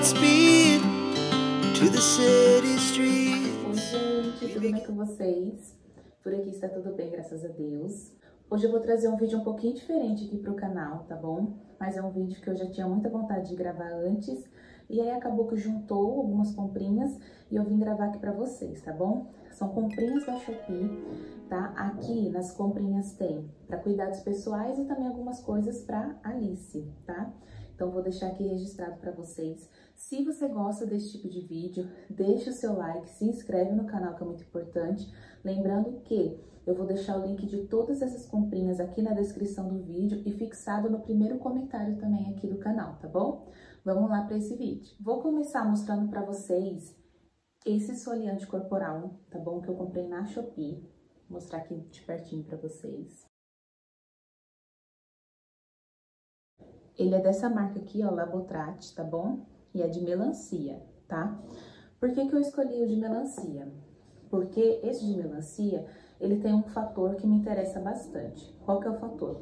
Godspeed to the city streets. Oi, gente, tudo bem com vocês? Por aqui está tudo bem, graças a Deus. Hoje eu vou trazer um vídeo um pouquinho diferente aqui pro canal, tá bom? Mas é um vídeo que eu já tinha muita vontade de gravar antes, e aí acabou que juntou algumas comprinhas e eu vim gravar aqui pra vocês, tá bom? São comprinhas da Shopee, tá? Aqui nas comprinhas tem pra cuidados pessoais e também algumas coisas pra Alice, tá? Então vou deixar aqui registrado pra vocês. Se você gosta desse tipo de vídeo, deixa o seu like, se inscreve no canal que é muito importante. Lembrando que eu vou deixar o link de todas essas comprinhas aqui na descrição do vídeo e fixado no primeiro comentário também aqui do canal, tá bom? Vamos lá para esse vídeo. Vou começar mostrando para vocês esse esfoliante corporal, tá bom? Que eu comprei na Shopee. Vou mostrar aqui de pertinho para vocês. Ele é dessa marca aqui, ó, Labotrat, tá bom? E é de melancia, tá? Por que que eu escolhi o de melancia? Porque esse de melancia, ele tem um fator que me interessa bastante. Qual que é o fator?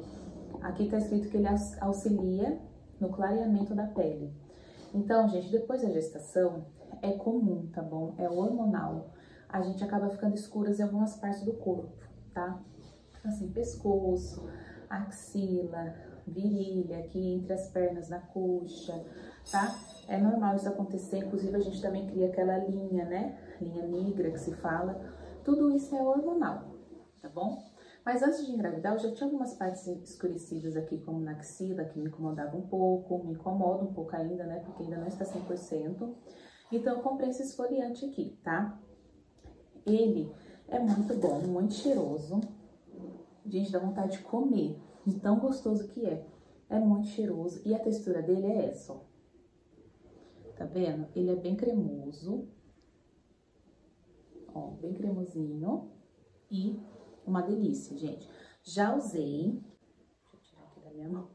Aqui tá escrito que ele auxilia no clareamento da pele. Então, gente, depois da gestação, é comum, tá bom? É hormonal. A gente acaba ficando escuras em algumas partes do corpo, tá? Assim, pescoço, axila, virilha, aqui entre as pernas, na coxa, tá? É normal isso acontecer, inclusive a gente também cria aquela linha, né? Linha negra que se fala. Tudo isso é hormonal, tá bom? Mas antes de engravidar, eu já tinha algumas partes escurecidas aqui, como na axila, que me incomodava um pouco, me incomoda um pouco ainda, né? Porque ainda não está 100%. Então, eu comprei esse esfoliante aqui, tá? Ele é muito bom, muito cheiroso. Gente, dá vontade de comer, de tão gostoso que é. É muito cheiroso e a textura dele é essa, ó. Tá vendo? Ele é bem cremoso. Ó, bem cremosinho e uma delícia, gente. Já usei. Deixa eu tirar aqui da minha mão.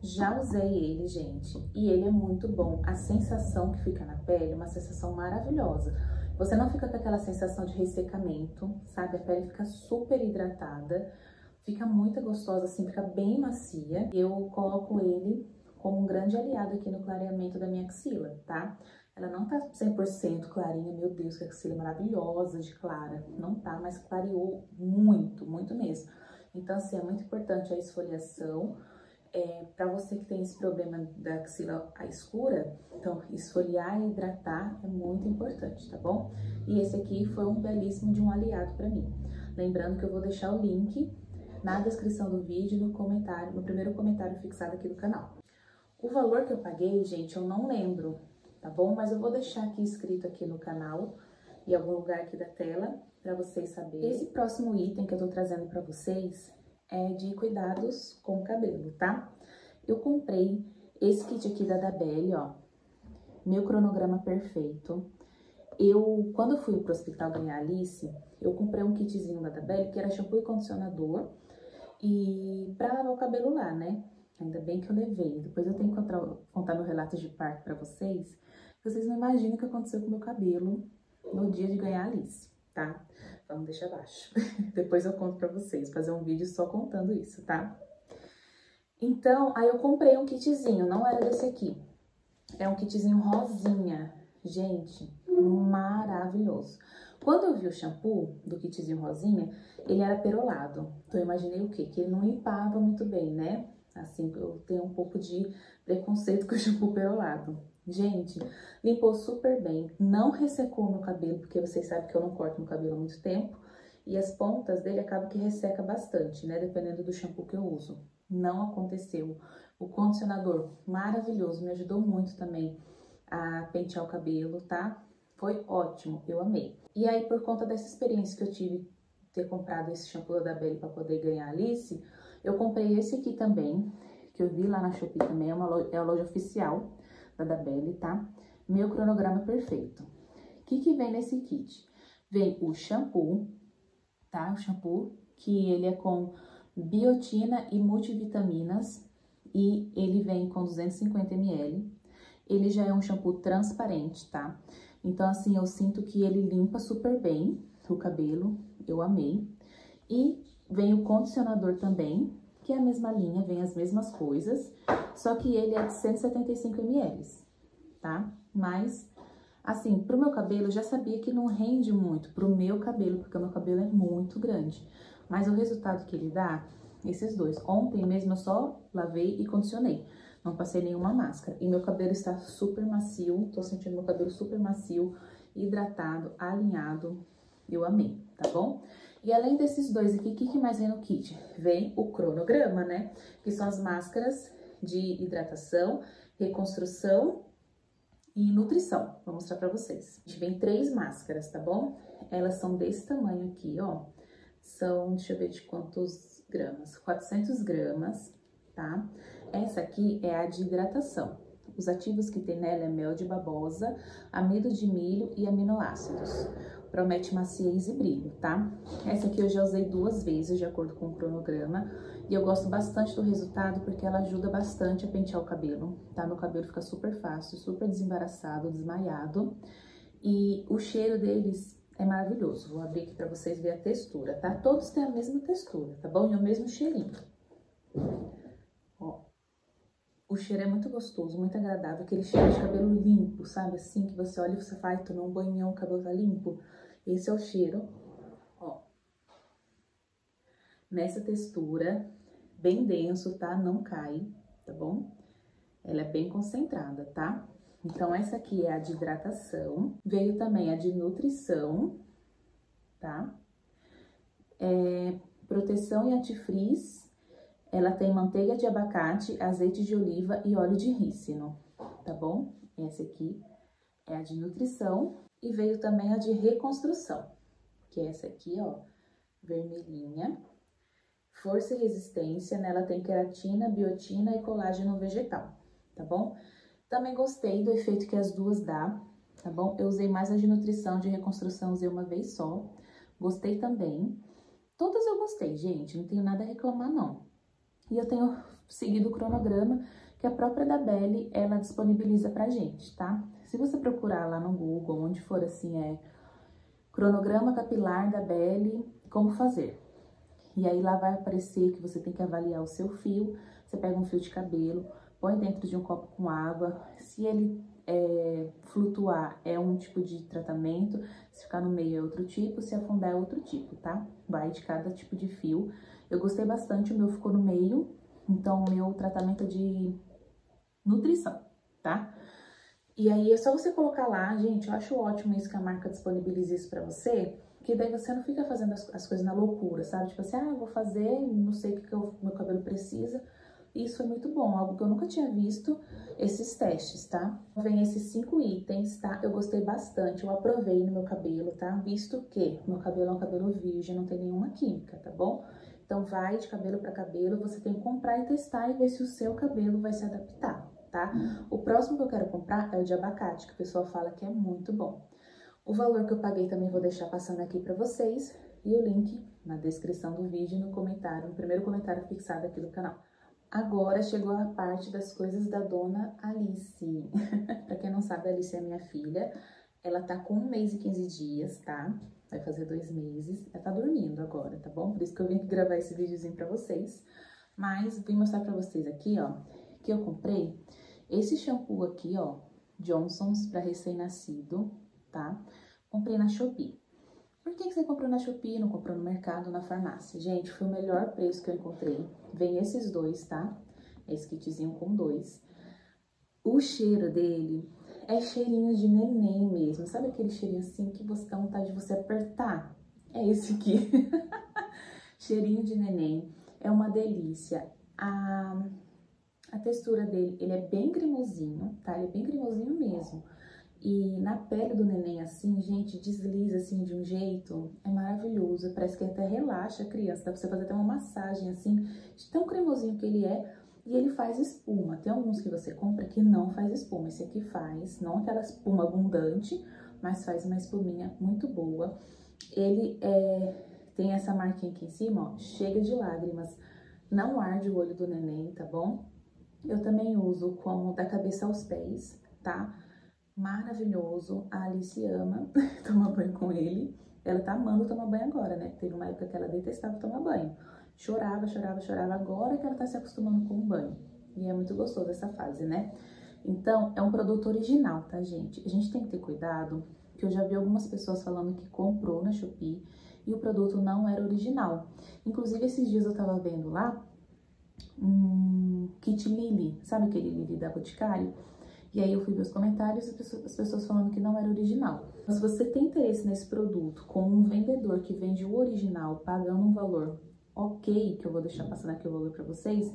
Já usei ele, gente, e ele é muito bom. A sensação que fica na pele é uma sensação maravilhosa. Você não fica com aquela sensação de ressecamento, sabe? A pele fica super hidratada, fica muito gostosa, assim, fica bem macia. Eu coloco ele como um grande aliado aqui no clareamento da minha axila, tá? Ela não tá 100% clarinha, meu Deus, que axila maravilhosa de clara. Não tá, mas clareou muito, muito mesmo. Então, assim, é muito importante a esfoliação. Pra você que tem esse problema da axila escura, então, esfoliar e hidratar é muito importante, tá bom? E esse aqui foi um belíssimo de um aliado pra mim. Lembrando que eu vou deixar o link na descrição do vídeo, no comentário, no primeiro comentário fixado aqui do canal. O valor que eu paguei, gente, eu não lembro, tá bom? Mas eu vou deixar aqui escrito aqui no canal, em algum lugar aqui da tela, pra vocês saberem. Esse próximo item que eu tô trazendo pra vocês é de cuidados com o cabelo, tá? Eu comprei esse kit aqui da DaBelle, ó. Meu cronograma perfeito. Eu, quando eu fui pro hospital ganhar a Alice, eu comprei um kitzinho da DaBelle, que era shampoo e condicionador, e pra lavar o cabelo lá, né? Ainda bem que eu levei. Depois eu tenho que contar meu relato de parto pra vocês. Vocês não imaginam o que aconteceu com o meu cabelo no dia de ganhar a Alice, tá? Vamos deixar abaixo. Depois eu conto pra vocês, fazer um vídeo só contando isso, tá? Então, aí eu comprei um kitzinho, não era desse aqui. É um kitzinho rosinha. Gente, maravilhoso. Quando eu vi o shampoo do kitzinho rosinha, ele era perolado. Então eu imaginei o quê? Que ele não limpava muito bem, né? Assim, eu tenho um pouco de preconceito com o shampoo perolado. Gente, limpou super bem, não ressecou meu cabelo, porque vocês sabem que eu não corto meu cabelo há muito tempo. E as pontas dele acabam que resseca bastante, né? Dependendo do shampoo que eu uso. Não aconteceu. O condicionador maravilhoso, me ajudou muito também a pentear o cabelo, tá? Foi ótimo, eu amei. E aí, por conta dessa experiência que eu tive, ter comprado esse shampoo da DaBelle pra poder ganhar a Alice, eu comprei esse aqui também, que eu vi lá na Shopee também, é a loja oficial da DaBelle, tá? Meu cronograma perfeito. O que que vem nesse kit? Vem o shampoo, tá? O shampoo, que ele é com biotina e multivitaminas, e ele vem com 250 ml. Ele já é um shampoo transparente, tá? Então, assim, eu sinto que ele limpa super bem o cabelo, eu amei. E vem o condicionador também, que é a mesma linha, vem as mesmas coisas, só que ele é de 175 ml, tá? Mas, assim, pro meu cabelo, eu já sabia que não rende muito pro meu cabelo, porque o meu cabelo é muito grande. Mas o resultado que ele dá, esses dois. Ontem mesmo eu só lavei e condicionei, não passei nenhuma máscara. E meu cabelo está super macio, tô sentindo meu cabelo super macio, hidratado, alinhado. Eu amei, tá bom? E além desses dois aqui, o que mais vem no kit? Vem o cronograma, né? Que são as máscaras de hidratação, reconstrução e nutrição. Vou mostrar pra vocês. A gente vem 3 máscaras, tá bom? Elas são desse tamanho aqui, ó. São, deixa eu ver de quantos gramas, 400 gramas, tá? Essa aqui é a de hidratação. Os ativos que tem nela é mel de babosa, amido de milho e aminoácidos. Promete maciez e brilho, tá? Essa aqui eu já usei 2 vezes, de acordo com o cronograma. E eu gosto bastante do resultado, porque ela ajuda bastante a pentear o cabelo, tá? Meu cabelo fica super fácil, super desembaraçado, desmaiado. E o cheiro deles é maravilhoso. Vou abrir aqui pra vocês verem a textura, tá? Todos têm a mesma textura, tá bom? E o mesmo cheirinho. Ó. O cheiro é muito gostoso, muito agradável, aquele cheiro de cabelo limpo, sabe? Assim, que você olha e você vai tomar um banhão, o cabelo tá limpo. Esse é o cheiro, ó. Nessa textura, bem denso, tá? Não cai, tá bom? Ela é bem concentrada, tá? Então, essa aqui é a de hidratação. Veio também a de nutrição, tá? É, proteção e antifrizz. Ela tem manteiga de abacate, azeite de oliva e óleo de rícino, tá bom? Essa aqui é a de nutrição e veio também a de reconstrução, que é essa aqui, ó, vermelhinha. Força e resistência, nela tem queratina, biotina e colágeno vegetal, tá bom? Também gostei do efeito que as duas dá, tá bom? Eu usei mais a de nutrição, de reconstrução usei uma vez só. Gostei também. Todas eu gostei, gente, não tenho nada a reclamar, não. E eu tenho seguido o cronograma que a própria DaBelle, ela disponibiliza pra gente, tá? Se você procurar lá no Google, onde for assim, é cronograma capilar DaBelle, como fazer. E aí lá vai aparecer que você tem que avaliar o seu fio, você pega um fio de cabelo, põe dentro de um copo com água, se ele flutuar é um tipo de tratamento, se ficar no meio é outro tipo, se afundar é outro tipo, tá? Vai de cada tipo de fio. Eu gostei bastante, o meu ficou no meio, então o meu tratamento é de nutrição, tá? E aí é só você colocar lá, gente, eu acho ótimo isso que a marca disponibiliza isso pra você, que daí você não fica fazendo as coisas na loucura, sabe? Tipo assim, ah, eu vou fazer, não sei o que meu cabelo precisa. Isso foi muito bom, algo que eu nunca tinha visto esses testes, tá? Vem esses 5 itens, tá? Eu gostei bastante, eu aprovei no meu cabelo, tá? Visto que meu cabelo é um cabelo virgem, não tem nenhuma química, tá bom? Então, vai de cabelo pra cabelo, você tem que comprar e testar e ver se o seu cabelo vai se adaptar, tá? O próximo que eu quero comprar é o de abacate, que o pessoal fala que é muito bom. O valor que eu paguei também vou deixar passando aqui pra vocês e o link na descrição do vídeo e no comentário, no primeiro comentário fixado aqui do canal. Agora chegou a parte das coisas da dona Alice. Pra quem não sabe, a Alice é minha filha. Ela tá com 1 mês e 15 dias, tá? Vai fazer 2 meses. Ela tá dormindo agora, tá bom? Por isso que eu vim aqui gravar esse videozinho pra vocês. Mas vim mostrar pra vocês aqui, ó, que eu comprei esse shampoo aqui, ó, Johnson's, pra recém-nascido, tá? Comprei na Shopee. Por que você comprou na Shopee, não comprou no mercado, na farmácia? Gente, foi o melhor preço que eu encontrei. Vem esses 2, tá? Esse kitzinho com 2. O cheiro dele é cheirinho de neném mesmo. Sabe aquele cheirinho assim que você dá vontade de você apertar? É esse aqui. Cheirinho de neném. É uma delícia. A textura dele, ele é bem cremosinho, tá? Ele é bem cremosinho mesmo. E na pele do neném, assim, gente, desliza, assim, de um jeito, é maravilhoso. Parece que até relaxa a criança, dá pra você fazer até uma massagem, assim, de tão cremosinho que ele é. E ele faz espuma. Tem alguns que você compra que não faz espuma. Esse aqui faz, não aquela espuma abundante, mas faz uma espuminha muito boa. Ele tem essa marquinha aqui em cima, ó, chega de lágrimas. Não arde o olho do neném, tá bom? Eu também uso como da cabeça aos pés, tá? Maravilhoso, a Alice ama tomar banho com ele. Ela tá amando tomar banho agora, né? Teve uma época que ela detestava tomar banho. Chorava, chorava, chorava. Agora que ela tá se acostumando com o banho. E é muito gostoso essa fase, né? Então, é um produto original, tá, gente? A gente tem que ter cuidado, que eu já vi algumas pessoas falando que comprou na Shopee e o produto não era original. Inclusive, esses dias eu tava vendo lá um kit Lili, sabe aquele Lili da Boticário? E aí eu fui ver os comentários e as pessoas falando que não era original. Mas se você tem interesse nesse produto com um vendedor que vende o original pagando um valor ok, que eu vou deixar passando aqui o valor pra vocês,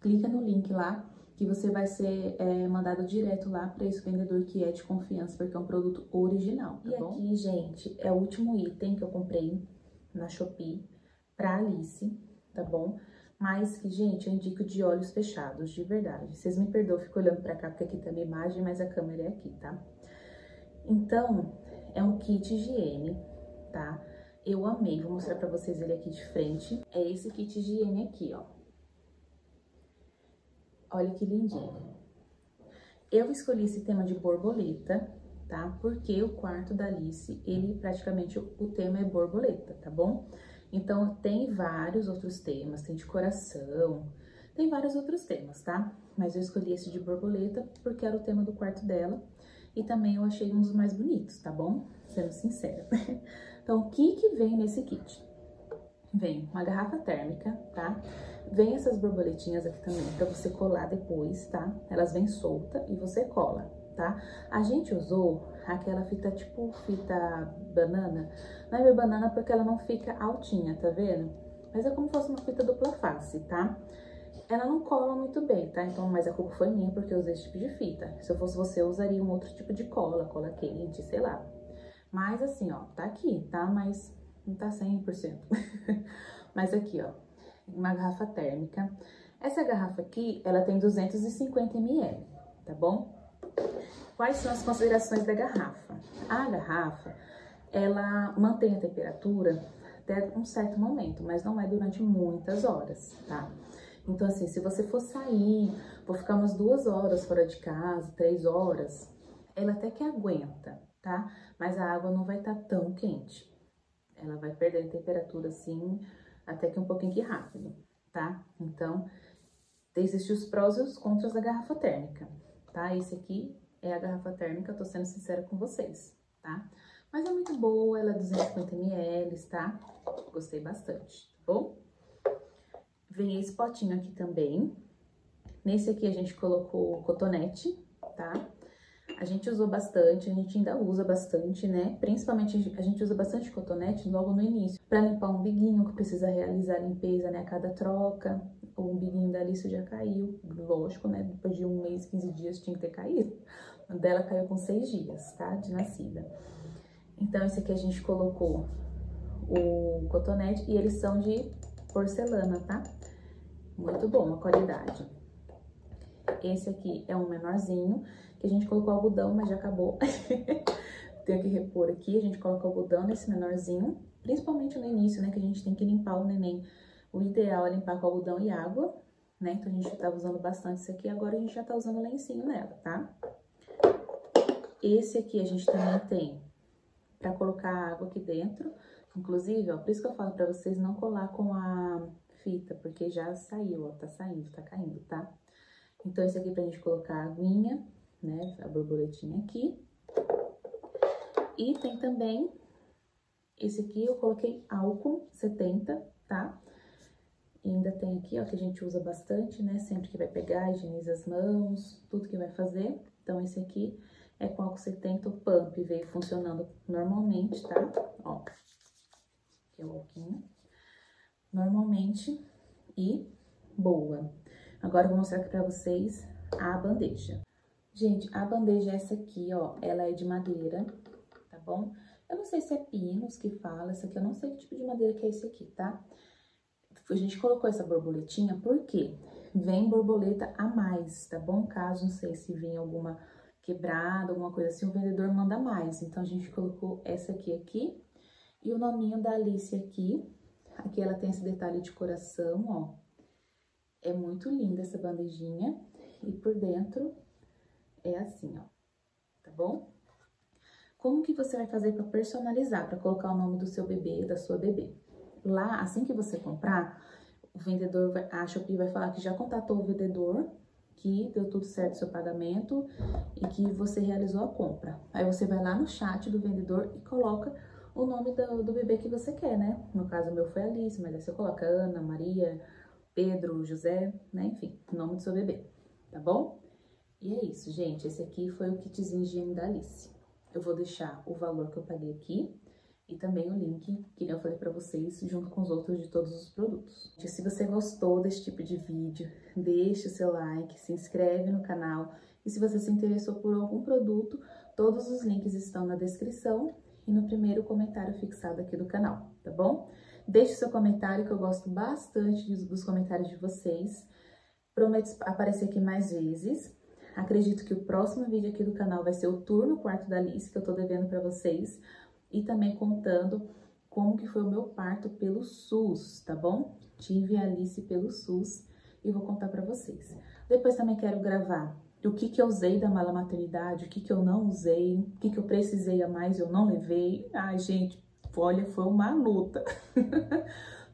clica no link lá que você vai ser mandado direto lá para esse vendedor que é de confiança, porque é um produto original, tá bom? E aqui, gente, é o último item que eu comprei na Shopee pra Alice, tá bom? Mas que, gente, eu indico de olhos fechados, de verdade. Vocês me perdoam, eu fico olhando pra cá, porque aqui tá minha imagem, mas a câmera é aqui, tá? Então, é um kit higiene, tá? Eu amei, vou mostrar pra vocês ele aqui de frente. É esse kit higiene aqui, ó. Olha que lindinho. Eu escolhi esse tema de borboleta, tá? Porque o quarto da Alice, ele praticamente, o tema é borboleta, tá bom? Então, tem vários outros temas, tem de coração, tem vários outros temas, tá? Mas eu escolhi esse de borboleta porque era o tema do quarto dela e também eu achei um dos mais bonitos, tá bom? Sendo sincera. Então, o que que vem nesse kit? Vem uma garrafa térmica, tá? Vem essas borboletinhas aqui também pra você colar depois, tá? Elas vêm solta e você cola, tá? A gente usou aquela fita tipo fita banana. Não é minha banana porque ela não fica altinha, tá vendo? Mas é como se fosse uma fita dupla face, tá? Ela não cola muito bem, tá? Então, mas a culpa foi minha porque eu usei esse tipo de fita. Se eu fosse você, eu usaria um outro tipo de cola, cola quente, sei lá. Mas assim, ó, tá aqui, tá? Mas não tá 100%. Mas aqui, ó, uma garrafa térmica. Essa garrafa aqui, ela tem 250 ml, tá bom? Quais são as considerações da garrafa? A garrafa, ela mantém a temperatura até um certo momento, mas não é durante muitas horas, tá? Então, assim, se você for sair, for ficar umas 2 horas fora de casa, 3 horas, ela até que aguenta, tá? Mas a água não vai estar tão quente. Ela vai perder a temperatura, assim, até que um pouquinho que rápido, tá? Então, existem os prós e os contras da garrafa térmica, tá? Esse aqui é a garrafa térmica, tô sendo sincera com vocês, tá? Mas é muito boa, ela é 250 ml, tá? Gostei bastante, tá bom? Vem esse potinho aqui também. Nesse aqui a gente colocou cotonete, tá? A gente usou bastante, a gente ainda usa bastante, né? Principalmente a gente usa bastante cotonete logo no início, pra limpar o umbiguinho, que precisa realizar a limpeza, né? A cada troca, o umbiguinho da Alice já caiu, lógico, né? Depois de um mês, 15 dias tinha que ter caído. O dela caiu com 6 dias, tá? De nascida. Então, esse aqui a gente colocou o cotonete e eles são de porcelana, tá? Muito bom a qualidade. Esse aqui é um menorzinho, que a gente colocou algodão, mas já acabou. Tenho que repor aqui, a gente coloca algodão nesse menorzinho, principalmente no início, né, que a gente tem que limpar o neném. O ideal é limpar com algodão e água, né, então a gente já tava usando bastante isso aqui, agora a gente já tá usando lencinho nela, tá? Esse aqui a gente também tem pra colocar a água aqui dentro, inclusive, ó, por isso que eu falo pra vocês não colar com a fita, porque já saiu, ó, tá saindo, tá caindo, tá? Então, esse aqui pra gente colocar a aguinha, né, a borboletinha aqui. E tem também, esse aqui eu coloquei álcool 70, tá? E ainda tem aqui, ó, que a gente usa bastante, né, sempre que vai pegar, higieniza as mãos, tudo que vai fazer. Então, esse aqui é com álcool 70, o pump veio funcionando normalmente, tá? Ó, aqui é o álcool, normalmente e boa. Agora eu vou mostrar aqui pra vocês a bandeja. Gente, a bandeja é essa aqui, ó. Ela é de madeira, tá bom? Eu não sei se é pinos que fala, essa aqui eu não sei que tipo de madeira que é esse aqui, tá? A gente colocou essa borboletinha porque vem borboleta a mais, tá bom? Caso, não sei se vem alguma quebrada, alguma coisa assim, o vendedor manda mais. Então, a gente colocou essa aqui e o nominho da Alice aqui. Aqui ela tem esse detalhe de coração, ó. É muito linda essa bandejinha e por dentro é assim, ó, tá bom? Como que você vai fazer pra personalizar, pra colocar o nome do seu bebê, da sua bebê? Lá, assim que você comprar, o vendedor, a Shopee vai falar que já contatou o vendedor, que deu tudo certo o seu pagamento e que você realizou a compra. Aí você vai lá no chat do vendedor e coloca o nome do bebê que você quer, né? No caso, o meu foi Alice, mas aí você coloca Ana, Maria, Pedro, José, né? Enfim, o nome do seu bebê, tá bom? E é isso, gente. Esse aqui foi o kitzinho higiene da Alice. Eu vou deixar o valor que eu paguei aqui e também o link que eu falei pra vocês, junto com os outros de todos os produtos. Se você gostou desse tipo de vídeo, deixe o seu like, se inscreve no canal. E se você se interessou por algum produto, todos os links estão na descrição e no primeiro comentário fixado aqui do canal, tá bom? Deixe o seu comentário, que eu gosto bastante dos comentários de vocês. Prometo aparecer aqui mais vezes. Acredito que o próximo vídeo aqui do canal vai ser o tour no quarto da Alice, que eu tô devendo pra vocês. E também contando como que foi o meu parto pelo SUS, tá bom? Tive a Alice pelo SUS e vou contar pra vocês. Depois também quero gravar o que que eu usei da mala maternidade, o que que eu não usei, o que que eu precisei a mais e eu não levei. Ai, gente, olha, foi uma luta.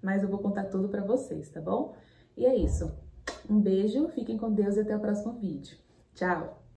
Mas eu vou contar tudo pra vocês, tá bom? E é isso. Um beijo, fiquem com Deus e até o próximo vídeo. Tchau!